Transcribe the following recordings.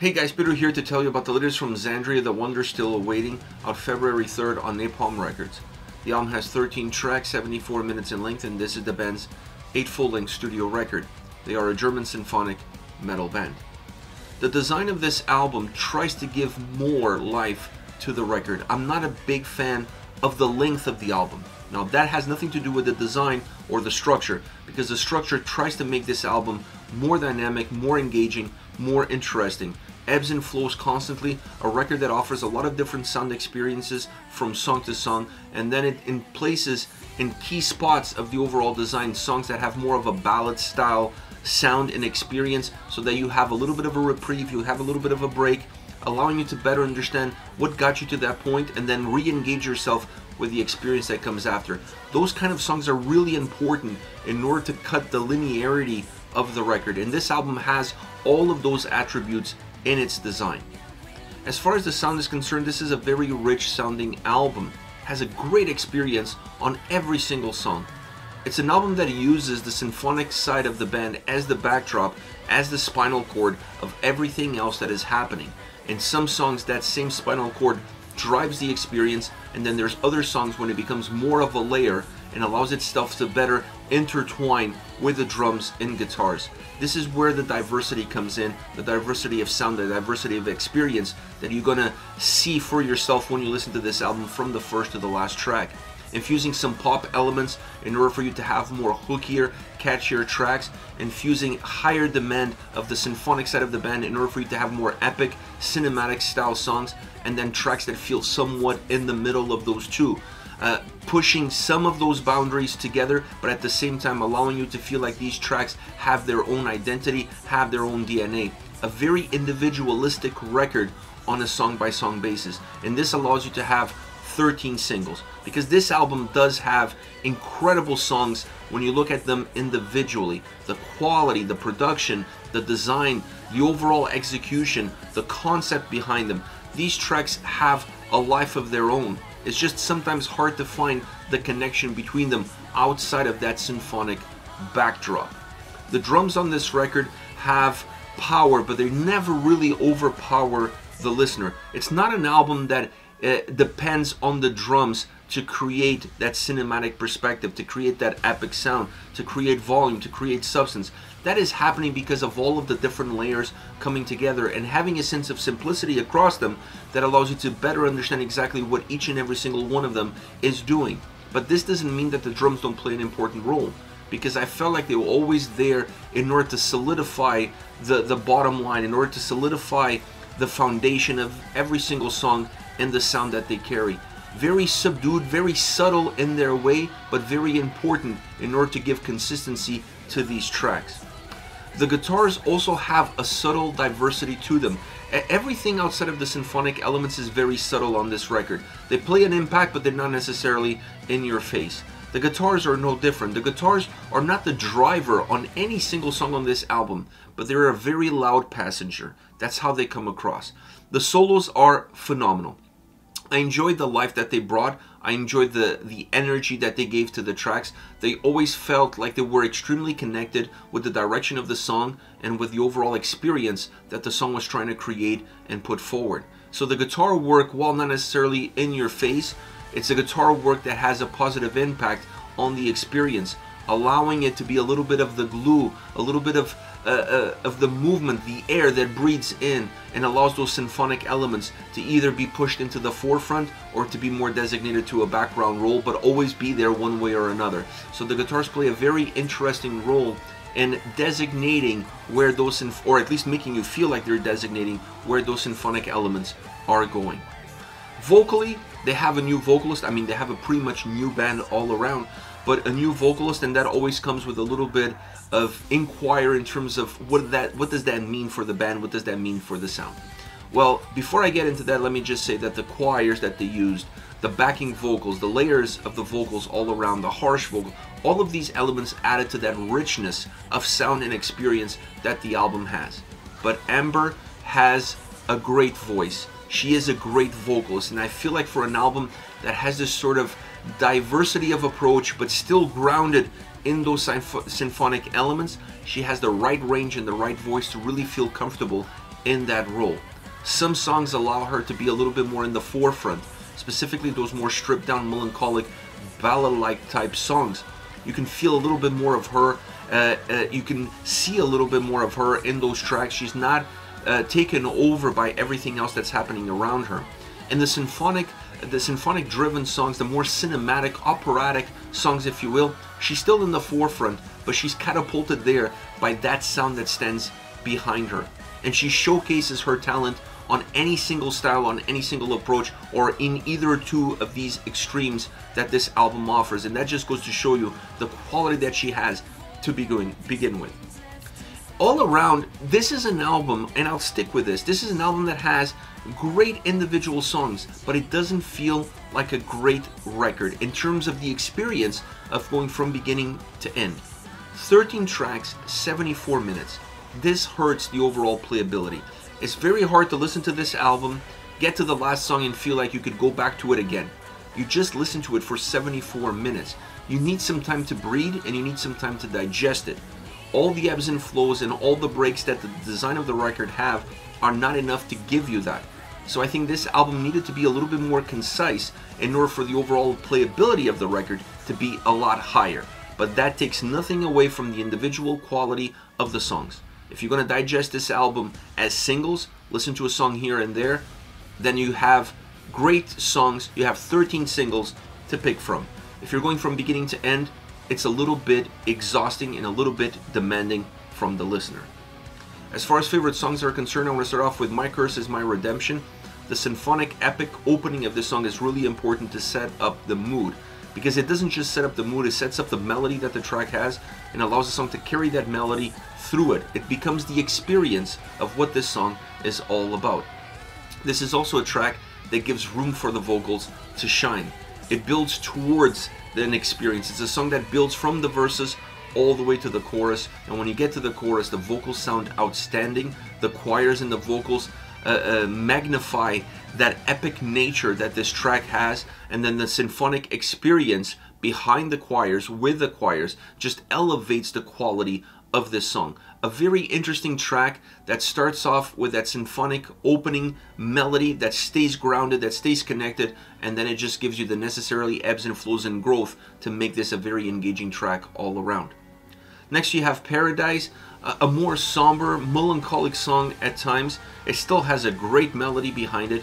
Hey guys, Peter here to tell you about the latest from Xandria, The Wonder Still Awaiting, out February 3rd on Napalm Records. The album has 13 tracks, 74 minutes in length, and this is the band's 8th full-length studio record. They are a German symphonic metal band. The design of this album tries to give more life to the record. I'm not a big fan of the length of the album. Now that has nothing to do with the design or the structure, because the structure tries to make this album more dynamic, more engaging, more interesting. Ebbs and flows constantly, a record that offers a lot of different sound experiences from song to song, and then it places in key spots of the overall design songs that have more of a ballad style sound and experience, so that you have a little bit of a reprieve, you have a little bit of a break, allowing you to better understand what got you to that point and then re-engage yourself with the experience that comes after. Those kind of songs are really important in order to cut the linearity of the record, and this album has all of those attributes in its design. As far as the sound is concerned, this is a very rich sounding album. It has a great experience on every single song. It's an album that uses the symphonic side of the band as the backdrop, as the spinal cord of everything else that is happening. In some songs, that same spinal cord drives the experience, and then there's other songs when it becomes more of a layer and allows itself to better intertwine with the drums and guitars. This is where the diversity comes in, the diversity of sound, the diversity of experience that you're gonna see for yourself when you listen to this album from the first to the last track. Infusing some pop elements in order for you to have more hookier, catchier tracks, infusing higher demand of the symphonic side of the band in order for you to have more epic, cinematic style songs, and then tracks that feel somewhat in the middle of those two. Pushing some of those boundaries together, but at the same time allowing you to feel like these tracks have their own identity, have their own DNA. A very individualistic record on a song-by-song basis, and this allows you to have 13 singles, because this album does have incredible songs when you look at them individually. The quality, the production, the design, the overall execution, the concept behind them, these tracks have a life of their own. It's just sometimes hard to find the connection between them outside of that symphonic backdrop. The drums on this record have power, but they never really overpower the listener. It's not an album that depends on the drums to create that cinematic perspective, to create that epic sound, to create volume, to create substance. That is happening because of all of the different layers coming together and having a sense of simplicity across them that allows you to better understand exactly what each and every single one of them is doing. But this doesn't mean that the drums don't play an important role, because I felt like they were always there in order to solidify the bottom line, in order to solidify the foundation of every single song and the sound that they carry. Very subdued, very subtle in their way, but very important in order to give consistency to these tracks. The guitars also have a subtle diversity to them. Everything outside of the symphonic elements is very subtle on this record. They play an impact, but they're not necessarily in your face. The guitars are no different. The guitars are not the driver on any single song on this album, but they're a very loud passenger. That's how they come across. The solos are phenomenal. I enjoyed the life that they brought. I enjoyed the energy that they gave to the tracks. They always felt like they were extremely connected with the direction of the song and with the overall experience that the song was trying to create and put forward. So the guitar work, while not necessarily in your face, it's a guitar work that has a positive impact on the experience, allowing it to be a little bit of the glue, a little bit of the movement, the air that breathes in and allows those symphonic elements to either be pushed into the forefront or to be more designated to a background role, but always be there one way or another. So the guitars play a very interesting role in designating where those, or at least making you feel like they're designating where those symphonic elements are going. Vocally, they have a new vocalist. I mean, they have a pretty much new band all around, but a new vocalist, and that always comes with a little bit of inquiry in terms of what does that mean for the band, what does that mean for the sound. Well, before I get into that, let me just say that the choirs that they used, the backing vocals, the layers of the vocals all around, the harsh vocal, all of these elements added to that richness of sound and experience that the album has. But Amber has a great voice. She is a great vocalist, and I feel like for an album that has this sort of diversity of approach but still grounded in those symphonic elements, she has the right range and the right voice to really feel comfortable in that role. Some songs allow her to be a little bit more in the forefront, specifically those more stripped down, melancholic, ballad-like type songs. You can feel a little bit more of her, you can see a little bit more of her in those tracks. She's not taken over by everything else that's happening around her. And the symphonic driven songs, the more cinematic, operatic songs, if you will, she's still in the forefront, but she's catapulted there by that sound that stands behind her. And she showcases her talent on any single style, on any single approach, or in either two of these extremes that this album offers. And that just goes to show you the quality that she has to begin with. All around, this is an album, and I'll stick with this, this is an album that has great individual songs, but it doesn't feel like a great record in terms of the experience of going from beginning to end. 13 tracks, 74 minutes. This hurts the overall playability. It's very hard to listen to this album, get to the last song and feel like you could go back to it again. You just listen to it for 74 minutes. You need some time to breathe and you need some time to digest it. All the ebbs and flows and all the breaks that the design of the record have are not enough to give you that. So I think this album needed to be a little bit more concise in order for the overall playability of the record to be a lot higher. But that takes nothing away from the individual quality of the songs. If you're going to digest this album as singles, listen to a song here and there, then you have great songs, you have 13 singles to pick from. If you're going from beginning to end, it's a little bit exhausting and a little bit demanding from the listener. As far as favorite songs are concerned, I want to start off with My Curse Is My Redemption. The symphonic epic opening of this song is really important to set up the mood, because it doesn't just set up the mood, it sets up the melody that the track has and allows the song to carry that melody through it. It becomes the experience of what this song is all about. This is also a track that gives room for the vocals to shine. It builds towards an experience. It's a song that builds from the verses all the way to the chorus, and when you get to the chorus, the vocals sound outstanding. The choirs and the vocals magnify that epic nature that this track has, and then the symphonic experience behind the choirs, with the choirs, just elevates the quality of this song. A very interesting track that starts off with that symphonic opening melody that stays grounded, that stays connected, and then it just gives you the necessarily ebbs and flows and growth to make this a very engaging track all around. Next you have Paradise, a more somber, melancholic song at times. It still has a great melody behind it.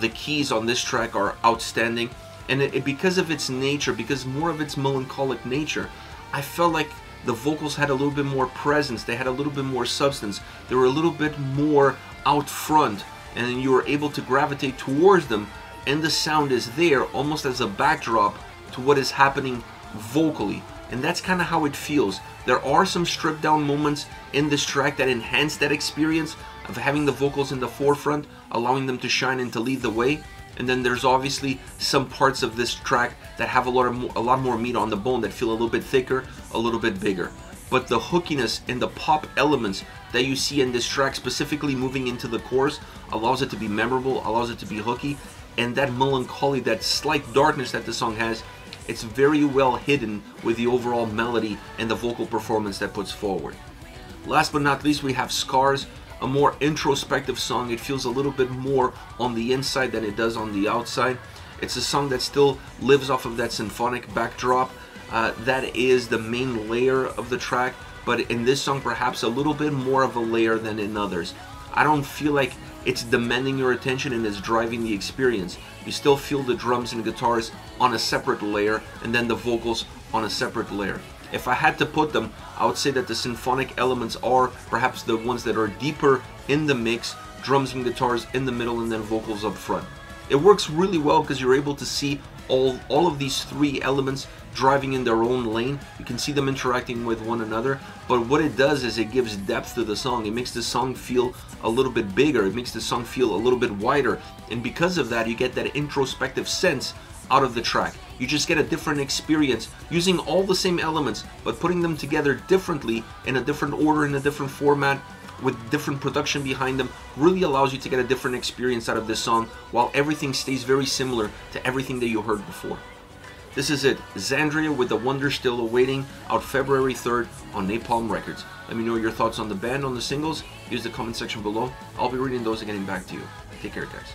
The keys on this track are outstanding, and because of its nature, because more of its melancholic nature, I felt like the vocals had a little bit more presence, they had a little bit more substance, they were a little bit more out front, and you were able to gravitate towards them, and the sound is there almost as a backdrop to what is happening vocally. And that's kind of how it feels. There are some stripped down moments in this track that enhance that experience of having the vocals in the forefront, allowing them to shine and to lead the way. And then there's obviously some parts of this track that have a lot more meat on the bone, that feel a little bit thicker, a little bit bigger. But the hookiness and the pop elements that you see in this track, specifically moving into the chorus, allows it to be memorable, allows it to be hooky. And that melancholy, that slight darkness that the song has, it's very well hidden with the overall melody and the vocal performance that puts forward. Last but not least, we have Scars, a more introspective song. It feels a little bit more on the inside than it does on the outside. It's a song that still lives off of that symphonic backdrop. That is the main layer of the track, but in this song, perhaps a little bit more of a layer than in others. I don't feel like it's demanding your attention and it's driving the experience. You still feel the drums and guitars on a separate layer, and then the vocals on a separate layer. If I had to put them, I would say that the symphonic elements are perhaps the ones that are deeper in the mix, drums and guitars in the middle, and then vocals up front. It works really well because you're able to see all of these three elements driving in their own lane. You can see them interacting with one another, but what it does is it gives depth to the song. It makes the song feel a little bit bigger, it makes the song feel a little bit wider, and because of that you get that introspective sense out of the track. You just get a different experience using all the same elements, but putting them together differently, in a different order, in a different format, with different production behind them, really allows you to get a different experience out of this song, while everything stays very similar to everything that you heard before. This is it, Xandria with The Wonder Still Awaiting, out February 3rd on Napalm Records. Let me know your thoughts on the band, on the singles. Use the comment section below. I'll be reading those and getting back to you. Take care, guys.